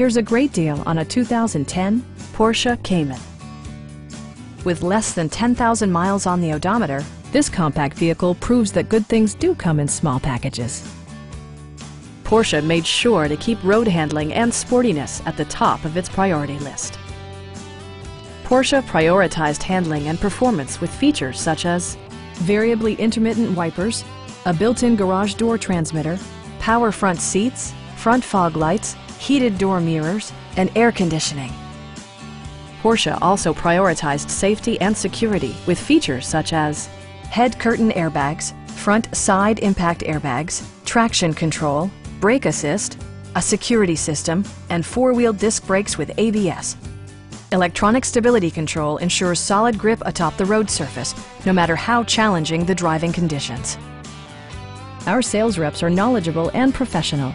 Here's a great deal on a 2010 Porsche Cayman. With less than 10,000 miles on the odometer, this compact vehicle proves that good things do come in small packages. Porsche made sure to keep road handling and sportiness at the top of its priority list. Porsche prioritized handling and performance with features such as variably intermittent wipers, a built-in garage door transmitter, power front seats, front fog lights, heated door mirrors, and air conditioning. Porsche also prioritized safety and security with features such as head curtain airbags, front side impact airbags, traction control, brake assist, a security system, and four-wheel disc brakes with ABS. Electronic stability control ensures solid grip atop the road surface, no matter how challenging the driving conditions. Our sales reps are knowledgeable and professional.